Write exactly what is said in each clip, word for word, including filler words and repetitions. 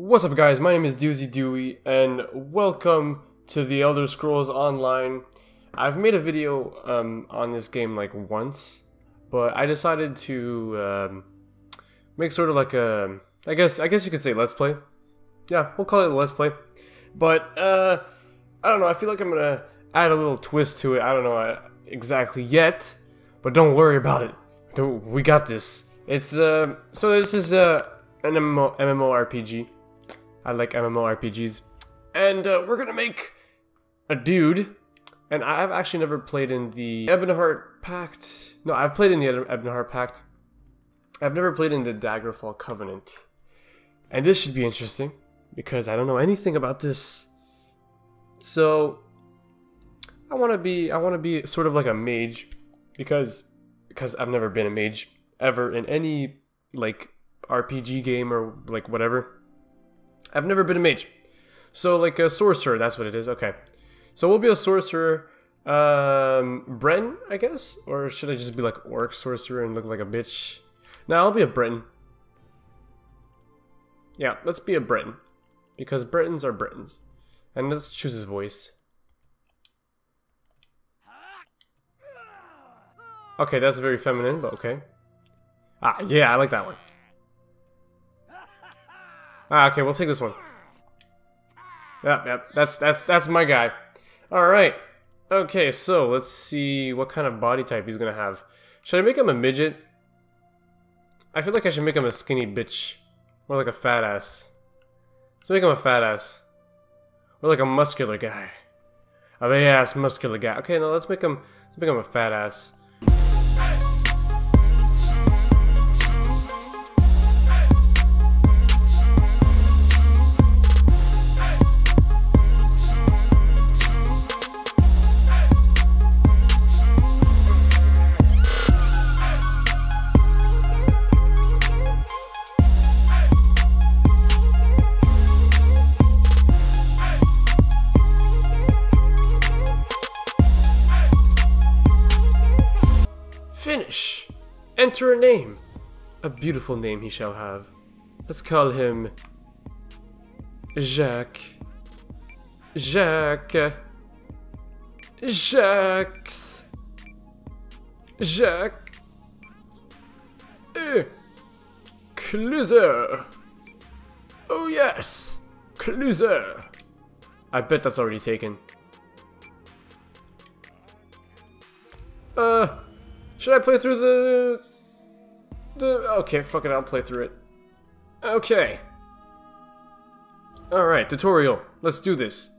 What's up guys, my name is DoozyDooey and welcome to The Elder Scrolls Online. I've made a video um, on this game like once, but I decided to um, make sort of like a, I guess I guess you could say Let's Play. Yeah, we'll call it a Let's Play. But, uh, I don't know, I feel like I'm going to add a little twist to it. I don't know exactly yet, but don't worry about it. Don't, we got this. It's, uh, so this is uh, an M M O R P G. I like M M O R P Gs, and uh, we're gonna make a dude. And I've actually never played in the Ebonheart Pact. No, I've played in the Ebonheart Pact. I've never played in the Daggerfall Covenant, and this should be interesting because I don't know anything about this. So I want to be, I want to be sort of like a mage, because because I've never been a mage ever in any like R P G game or like whatever. I've never been a mage, so like a sorcerer, that's what it is, okay. So we'll be a sorcerer, um, Breton, I guess? Or should I just be like orc sorcerer and look like a bitch? Nah, I'll be a Breton. Yeah, let's be a Breton, because Bretons are Bretons. And let's choose his voice. Okay, that's very feminine, but okay. Ah, yeah, I like that one. Ah, okay, we'll take this one. Yep, yep, that's that's that's my guy. All right. Okay, so let's see what kind of body type he's gonna have. Should I make him a midget? I feel like I should make him a skinny bitch, or like a fat ass. Let's make him a fat ass, or like a muscular guy, a big ass muscular guy. Okay, no, let's make him let's make him a fat ass. Finish. Enter a name. A beautiful name he shall have. Let's call him Jacques. Jacques. Jacques. Jacques. Uh, Clouseau. Oh yes, Clouseau. I bet that's already taken. Uh. Should I play through the... the... Okay, fuck it, I'll play through it. Okay. Alright, tutorial. Let's do this.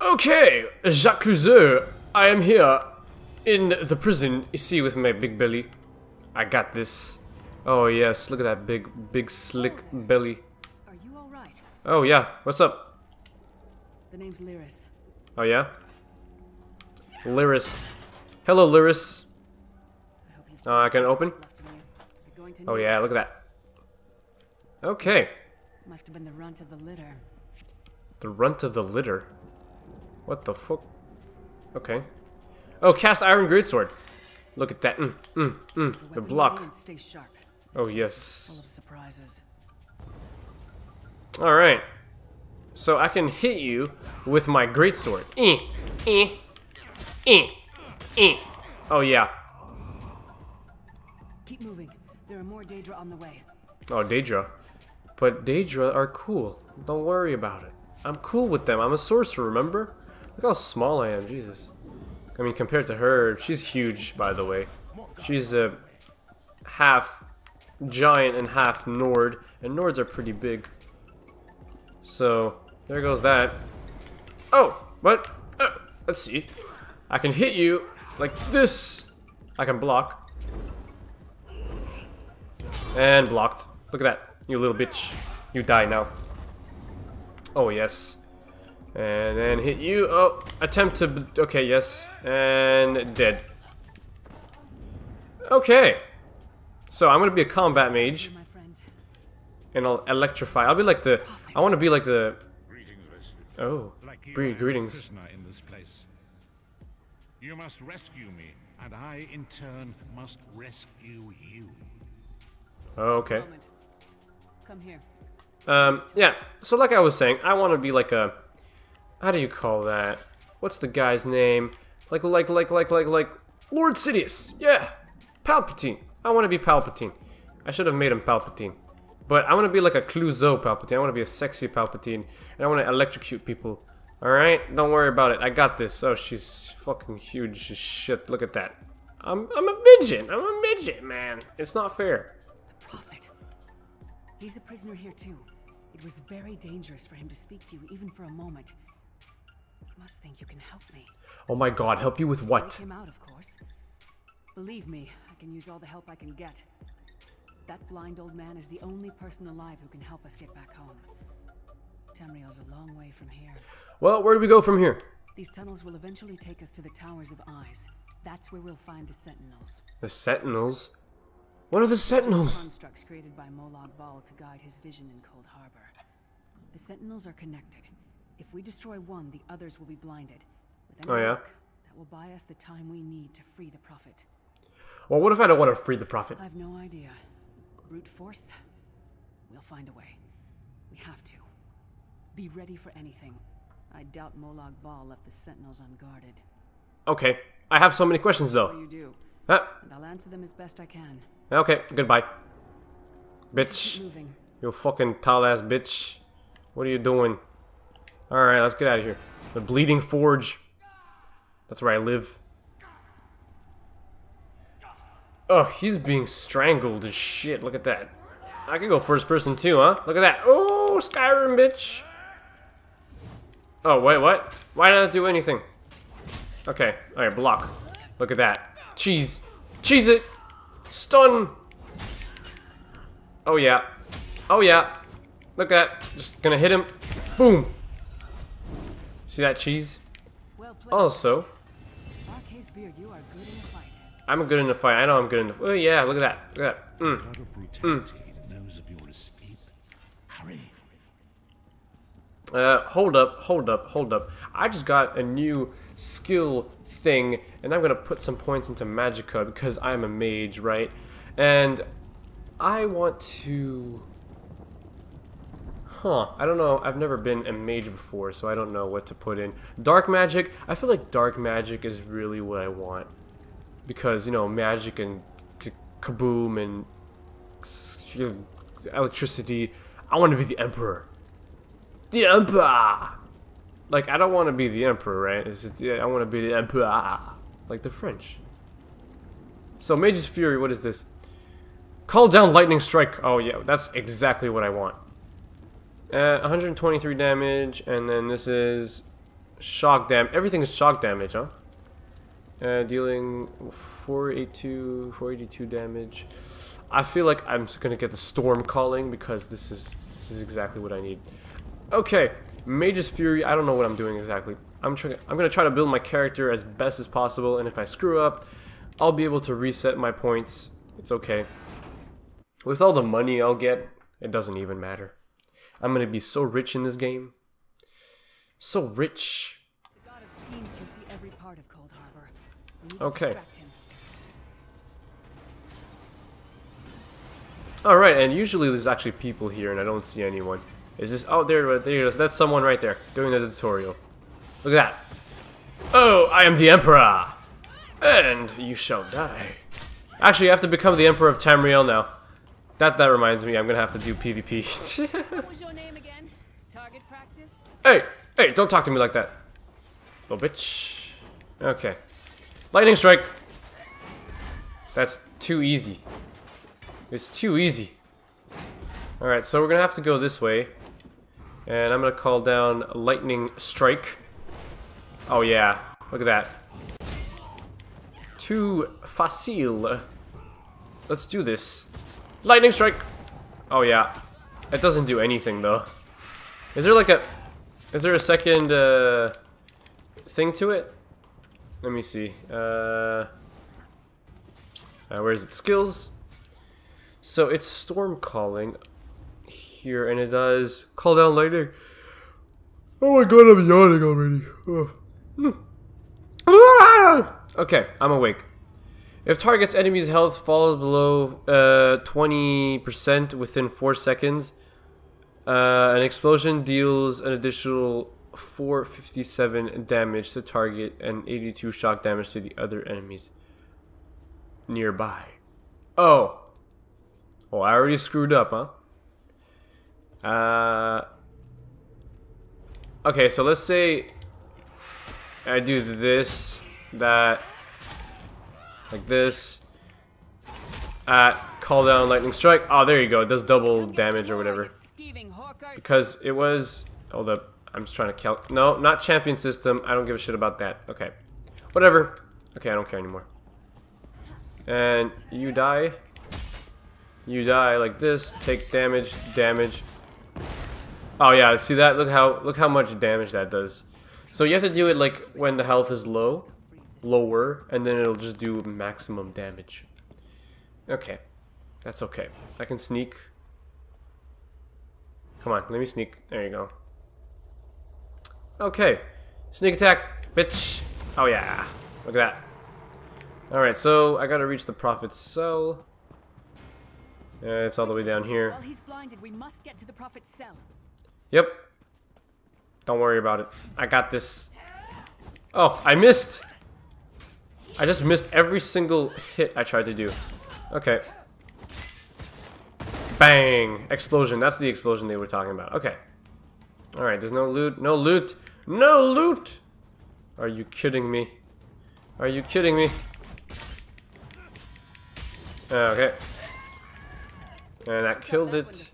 Okay, Jacques Clouseau, I am here in the prison. You see, with my big belly. I got this. Oh yes, look at that big, big slick belly. Are you alright? Oh yeah, what's up? The name's Lyris. Oh yeah? Lyris. Hello, Lyris. Uh, I can open. Oh yeah, look at that. Okay. Must have been the runt of the litter. The runt of the litter. What the fuck? Okay. Oh, cast iron greatsword. Look at that. Mm, mm, mm. The block. Oh yes. All right. So I can hit you with my greatsword. Eh, eh, eh. Oh yeah. Keep moving. There are more Daedra on the way. Oh, Daedra. But Daedra are cool. Don't worry about it. I'm cool with them. I'm a sorcerer, remember? Look how small I am, Jesus. I mean, compared to her, she's huge, by the way. She's a half giant and half Nord, and Nords are pretty big. So, there goes that. Oh, what? Uh, let's see. I can hit you like this. I can block. And blocked. Look at that. You little bitch. You die now. Oh, yes. And then hit you. Oh, attempt to... Okay, yes. And dead. Okay. So I'm going to be a combat mage. And I'll electrify. I'll be like the... I want to be like the... Oh. Greetings. You must rescue me, and I, in turn, must rescue you. Oh, okay. Come here. Um, yeah, so like I was saying, I want to be like a... How do you call that? What's the guy's name? Like, like, like, like, like, like... Lord Sidious! Yeah! Palpatine! I want to be Palpatine. I should have made him Palpatine. But I want to be like a Clouseau Palpatine. I want to be a sexy Palpatine. And I want to electrocute people. Alright? Don't worry about it. I got this. Oh, she's fucking huge as shit. Look at that. I'm, I'm a midget. I'm a midget, man. It's not fair. The Prophet. He's a prisoner here, too. It was very dangerous for him to speak to you, even for a moment. You must think you can help me. Oh my god, help you with what? Take him out, of course. Believe me, I can use all the help I can get. That blind old man is the only person alive who can help us get back home. Tamriel's a long way from here. Well, where do we go from here? These tunnels will eventually take us to the Towers of Eyes. That's where we'll find the Sentinels. The Sentinels? What are the Sentinels? Constructs created by Molag Bal to guide his vision in Cold Harbor. The Sentinels are connected. If we destroy one, the others will be blinded. With any oh yeah. Work, that will buy us the time we need to free the Prophet. Well, what if I don't want to free the Prophet? I've no idea. Brute force? We'll find a way. We have to. Be ready for anything. I doubt Molag Bal left the Sentinels unguarded. Okay. I have so many questions though. You do. Huh? And I'll answer them as best I can. Okay, goodbye. Bitch. You fucking tall ass bitch. What are you doing? Alright, let's get out of here. The Bleeding Forge. That's where I live. Oh, he's being strangled as shit. Look at that. I can go first person too, huh? Look at that. Oh, Skyrim, bitch. Oh, wait, what? Why did I do anything? Okay, alright, block. Look at that. Cheese. Cheese it! Stun! Oh yeah. Oh yeah. Look at that. Just gonna hit him. Boom! See that cheese? Also, I'm good in the fight. I know I'm good in the fight. Oh yeah, look at that. Look at that. Mm. Mm. Uh, hold up, hold up, hold up. I just got a new skill thing, and I'm gonna put some points into Magicka because I'm a mage, right? And I want to... Huh, I don't know. I've never been a mage before, so I don't know what to put in. Dark magic? I feel like dark magic is really what I want. Because, you know, magic and kaboom and electricity. I want to be the Emperor. The Emperor! Like, I don't want to be the Emperor, right? It's just, yeah, I want to be the Emperor. Like the French. So, Mage's Fury, what is this? Call down lightning strike. Oh, yeah, that's exactly what I want. Uh, one hundred twenty-three damage, and then this is shock damage. Everything is shock damage, huh? Uh, dealing four eighty-two, four eighty-two damage. I feel like I'm just gonna get the storm calling because this is this is exactly what I need. Okay, Mage's Fury. I don't know what I'm doing exactly. I'm trying. I'm gonna try to build my character as best as possible, and if I screw up, I'll be able to reset my points. It's okay. With all the money I'll get, it doesn't even matter. I'm gonna be so rich in this game. So rich. The god of schemes can see every part of Cold Harbor. We need to okay. Alright, and usually there's actually people here and I don't see anyone. Is this oh there there is that's someone right there doing the tutorial. Look at that. Oh, I am the Emperor! And you shall die. Actually, I have to become the Emperor of Tamriel now. That that reminds me, I'm gonna have to do PvP. What was your name again? Target practice? Hey, hey, don't talk to me like that, little bitch. Okay, lightning strike. That's too easy. It's too easy. All right, so we're gonna have to go this way, and I'm gonna call down lightning strike. Oh yeah, look at that. Too facile. Let's do this. Lightning strike! Oh yeah, it doesn't do anything though. Is there like a, is there a second uh, thing to it? Let me see. Uh, uh, where is it? Skills. So it's storm calling here, and it does call down lightning. Oh my god, I'm yawning already. Oh. Okay, I'm awake. If target's enemy's health falls below uh, twenty percent within four seconds, uh, Uh, an explosion deals an additional four fifty-seven damage to target and eighty-two shock damage to the other enemies nearby. Oh. Well, I already screwed up, huh? Uh... Okay, so let's say I do this, that, like this, at call down lightning strike. Oh, there you go. It does double damage or whatever. Because it was, hold up, I'm just trying to count. No, not champion system. I don't give a shit about that. Okay, whatever. Okay, I don't care anymore. And you die. You die like this. Take damage. Damage. Oh yeah, see that? Look how look how much damage that does. So you have to do it like when the health is low, lower, and then it'll just do maximum damage. Okay, that's okay. I can sneak. Come on, let me sneak. There you go. Okay, sneak attack, bitch. Oh yeah, look at that. All right, so I gotta reach the Prophet's cell. Uh, it's all the way down here. While he's blinded, we must get to the Prophet's cell. Yep. Don't worry about it. I got this. Oh, I missed. I just missed every single hit I tried to do. Okay. Bang! Explosion. That's the explosion they were talking about. Okay. Alright, there's no loot. No loot. No loot! Are you kidding me? Are you kidding me? Okay. And I killed it.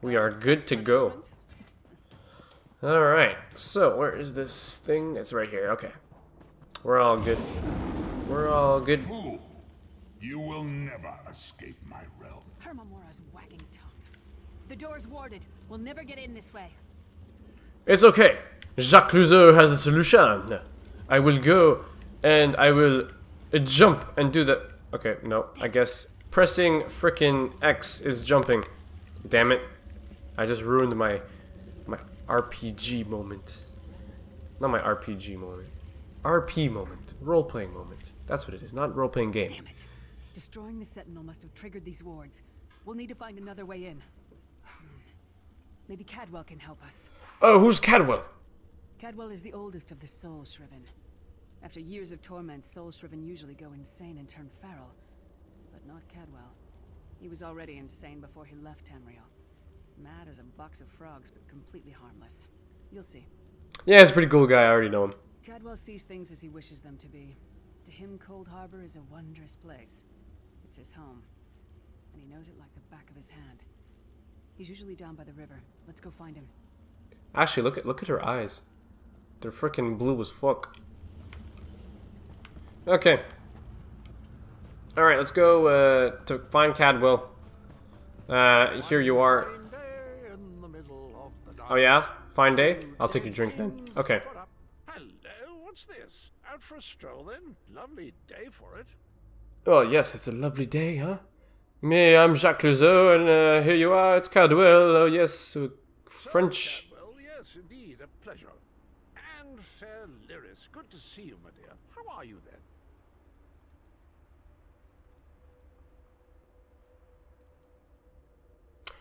We are good to go. Alright, so where is this thing? It's right here, okay. We're all good. We're all good. Fool. You will never escape my realm. Hermamora's wagging tongue. The door's warded. We'll never get in this way. It's okay. Jacques Clouseau has a solution. I will go and I will uh, jump and do the... Okay, no, I guess pressing frickin' X is jumping. Damn it. I just ruined my my R P G moment. Not my R P G moment. R P moment. Role-playing moment. That's what it is. Not role-playing game. Damn it. Destroying the Sentinel must have triggered these wards. We'll need to find another way in. Maybe Cadwell can help us. Oh, who's Cadwell? Cadwell is the oldest of the Soul Shriven. After years of torment, Soul Shriven usually go insane and turn feral. But not Cadwell. He was already insane before he left Tamriel. Mad as a box of frogs, but completely harmless. You'll see. Yeah, he's a pretty cool guy. I already know him. Cadwell sees things as he wishes them to be. To him, Cold Harbor is a wondrous place. It's his home. And he knows it like the back of his hand. He's usually down by the river. Let's go find him. Actually, look at look at her eyes. They're freaking blue as fuck. Okay. Alright, let's go uh, to find Cadwell. Uh, here you are. Oh yeah? Fine day? I'll take your drink then. Okay. Hello, what's this? Out for a stroll then? Lovely day for it. Oh yes, it's a lovely day, huh? Me, I'm Jacques Clouseau, and uh, here you are, it's Cadwell. Oh yes, uh, French. So, Cadwell, yes, indeed, a pleasure. And fair Lyris, good to see you, my dear. How are you then?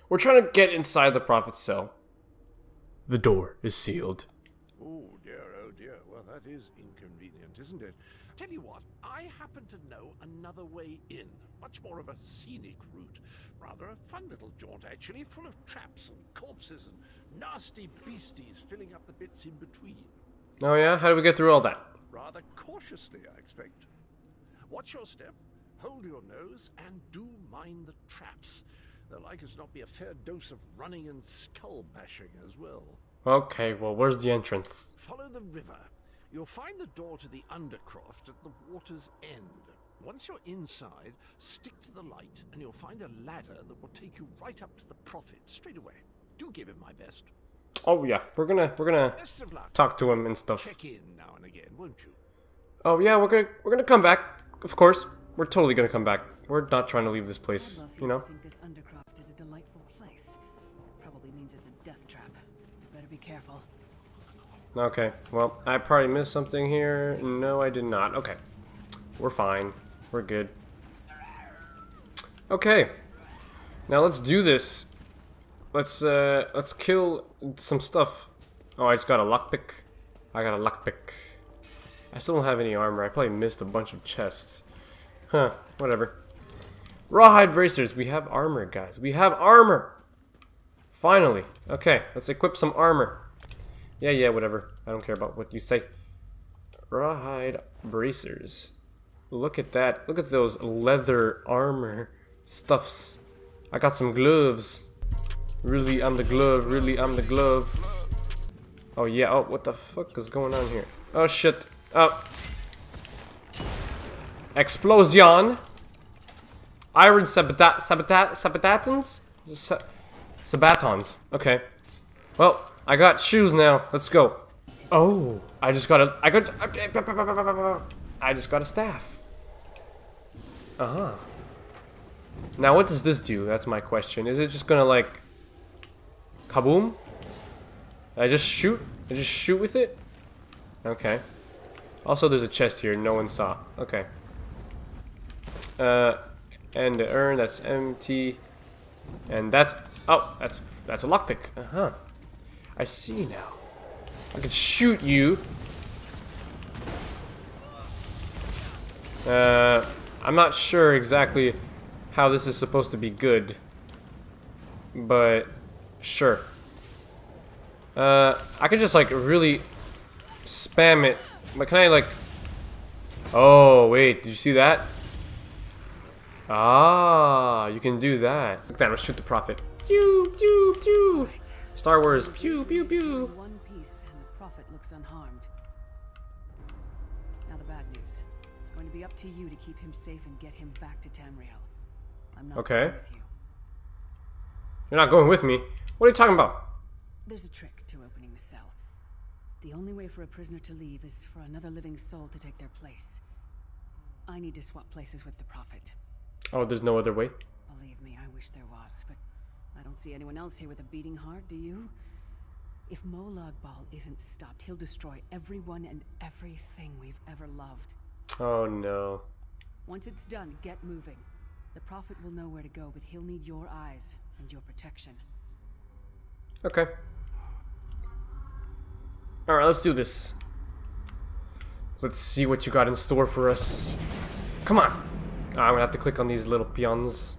We're trying to get inside the Prophet's cell. The door is sealed. Oh dear, oh dear. Well, that is inconvenient, isn't it? Tell you what, I happen to know another way in. Much more of a scenic route. Rather a fun little jaunt, actually, full of traps and corpses and nasty beasties filling up the bits in between. Oh yeah? How do we get through all that? Rather cautiously, I expect. Watch your step, hold your nose, and do mind the traps. There like as not be a fair dose of running and skull bashing as well. Okay, well, where's the entrance? Follow the river. You'll find the door to the undercroft at the water's end. Once you're inside, stick to the light, and you'll find a ladder that will take you right up to the Prophet straight away. Do give him my best. Oh yeah, we're gonna we're gonna talk to him and stuff. Check in now and again, won't you? Oh yeah, we're gonna we're gonna come back, of course. We're totally gonna come back. We're not trying to leave this place, you know. Think this undercroft is a delightful place. Probably means it's a death trap. Better be careful. Okay. Well, I probably missed something here. No, I did not. Okay. We're fine. We're good. Okay. Now let's do this. Let's uh, let's kill some stuff. Oh, I just got a lockpick. I got a lockpick. I still don't have any armor. I probably missed a bunch of chests. Huh, whatever. Rawhide bracers. We have armor, guys. We have armor! Finally. Okay, let's equip some armor. Yeah, yeah, whatever. I don't care about what you say. Rawhide bracers. Look at that. Look at those leather armor stuffs. I got some gloves. Really, I'm the glove. Really, I'm the glove. Oh, yeah. Oh, what the fuck is going on here? Oh, shit. Oh. Explosion. Iron sabata sabata sabatons? Sa sabatons. Okay. Well, I got shoes now. Let's go. Oh, I just got a... I got... I just got a staff. Uh-huh. Now, what does this do? That's my question. Is it just gonna, like... Kaboom? I just shoot? I just shoot with it? Okay. Also, there's a chest here no one saw. Okay. Uh... And the urn, that's empty. And that's... Oh, that's that's a lockpick. Uh-huh. I see now. I can shoot you. Uh, I'm not sure exactly how this is supposed to be good. But, sure. Uh, I could just, like, really spam it. But can I, like... Oh, wait, did you see that? Ah, you can do that. Look at that, let's shoot the Prophet. Pew, pew, pew. Star Wars. Pew, pew, pew. One piece and the Prophet looks unharmed. Now the bad news. It's going to be up to you to keep him safe and get him back to Tamriel. I'm not okay. going with you. You're not going with me? What are you talking about? There's a trick to opening the cell. The only way for a prisoner to leave is for another living soul to take their place. I need to swap places with the Prophet. Oh, there's no other way? Believe me, I wish there was, but I don't see anyone else here with a beating heart, do you? If Molag Bal isn't stopped, he'll destroy everyone and everything we've ever loved. Oh, no. Once it's done, get moving. The Prophet will know where to go, but he'll need your eyes and your protection. Okay. Alright, let's do this. Let's see what you got in store for us. Come on! I'm gonna have to click on these little peons.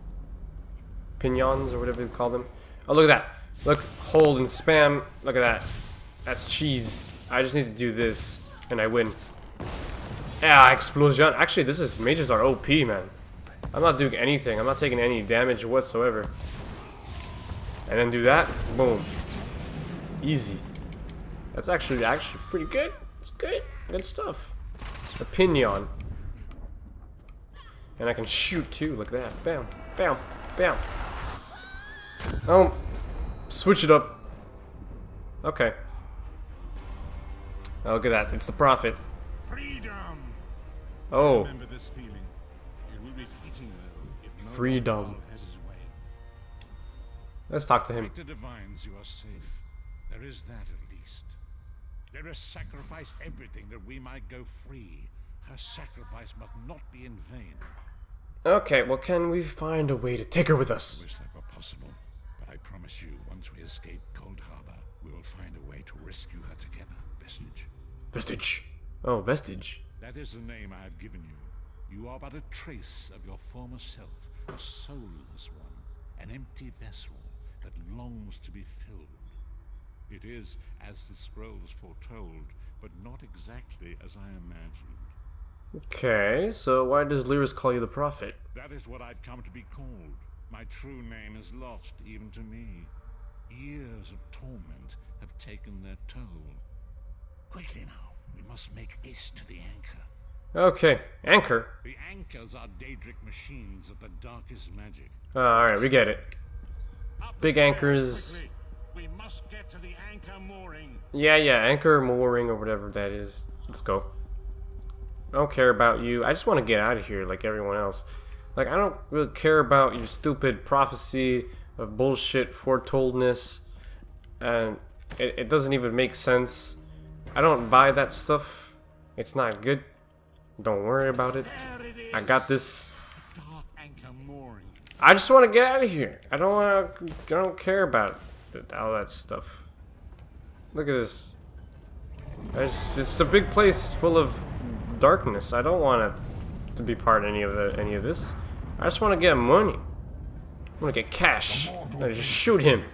Pignons, or whatever you call them. Oh, look at that. Look, hold and spam. Look at that. That's cheese. I just need to do this, and I win. Ah, explosion. Actually, this is... Mages are O P, man. I'm not doing anything. I'm not taking any damage whatsoever. And then do that. Boom. Easy. That's actually, actually pretty good. It's good. Good stuff. A pinion. And I can shoot too, look at that. Bam, bam, bam. Oh, switch it up. Okay. Oh, look at that, it's the Prophet. Freedom. Oh. Remember this feeling. It will be fleeting, though, if no freedom has his way. Let's talk to him. The divines, you are safe. There is that at least. There is sacrificed everything that we might go free. Her sacrifice must not be in vain. Okay, well, can we find a way to take her with us? I wish that were possible, but I promise you, once we escape Cold Harbor, we will find a way to rescue her together. Vestige. Vestige. Oh, Vestige. That is the name I have given you. You are but a trace of your former self, a soulless one, an empty vessel that longs to be filled. It is as the scrolls foretold, but not exactly as I imagined. Okay, so why does Lyris call you the Prophet? That is what I've come to be called. My true name is lost even to me. Years of torment have taken their toll. Quickly now, we must make haste to the anchor. Okay, anchor? The anchors are Daedric machines of the darkest magic. Oh, alright, we get it. Big anchors. We must get to the anchor mooring. Yeah, yeah, anchor mooring or whatever that is. Let's go. I don't care about you. I just want to get out of here like everyone else. Like, I don't really care about your stupid prophecy of bullshit foretoldness. And it, it doesn't even make sense. I don't buy that stuff. It's not good. Don't worry about it. it I got this. I just want to get out of here. I don't want to... I don't care about it. that, all that stuff. Look at this. It's just a big place full of darkness. I don't want to, to be part of any of the, any of this. I just want to get money. I want to get cash. I just shoot him.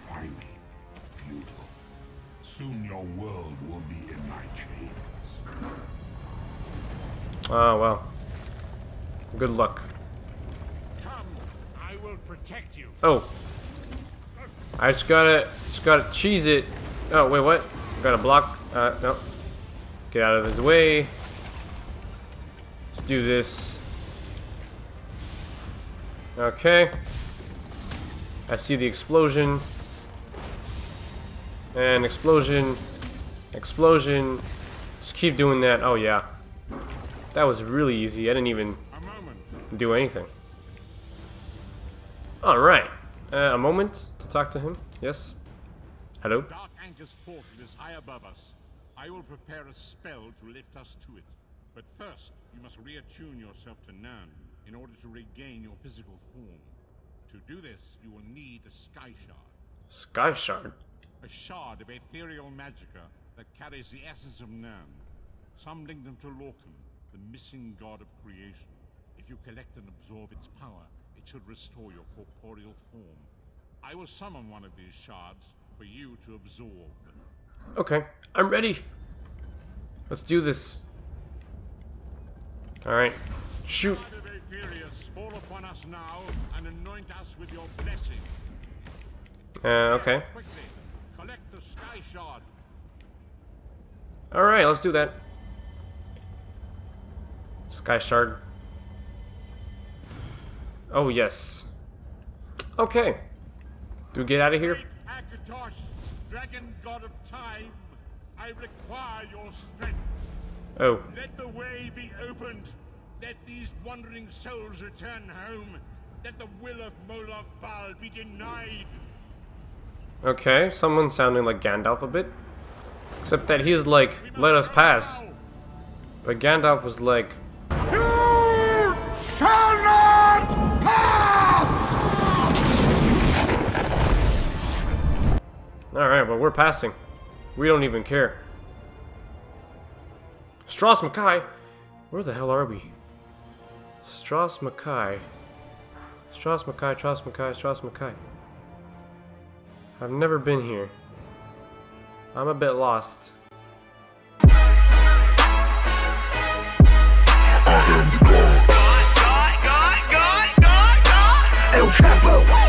Soon your world will be in my chains. Oh well. Good luck. Come, I will protect you. Oh. I just gotta, just gotta cheese it. Oh wait, what? Gotta block. Uh, no. Get out of his way. Let's do this. Okay. I see the explosion. And explosion. Explosion. Just keep doing that. Oh yeah. That was really easy. I didn't even do anything. Alright. Uh, a moment to talk to him. Yes. Hello. Dark Anchor's portal is high above us. I will prepare a spell to lift us to it. But first, you must reattune yourself to Nirn in order to regain your physical form. To do this, you will need a sky shard. Sky shard? A shard of ethereal magicka that carries the essence of Nirn. Some link them to Lorkhan, the missing god of creation. If you collect and absorb its power, it should restore your corporeal form. I will summon one of these shards for you to absorb. Okay, I'm ready. Let's do this. All right, shoot. Fall upon us now and anoint us with your blessing. Uh, okay. Quickly, collect the sky shard. All right, let's do that. Sky shard. Oh yes. Okay. Do we get out of here? Akatosh, dragon god of time, I require your strength. Oh. Let the way be opened. Let these wandering souls return home. Let the will of Molag Bal be denied. Okay, someone's sounding like Gandalf a bit. Except that he's like, let us pass. Now. But Gandalf was like, you shall not pass! Alright, well, we're passing. We don't even care. Strauss Mackay? Where the hell are we? Strauss Mackay. Strauss Mackay, Strauss Mackay, Strauss Mackay. I've never been here. I'm a bit lost. I am the God. God, God, God, God, God, God. El Chapo.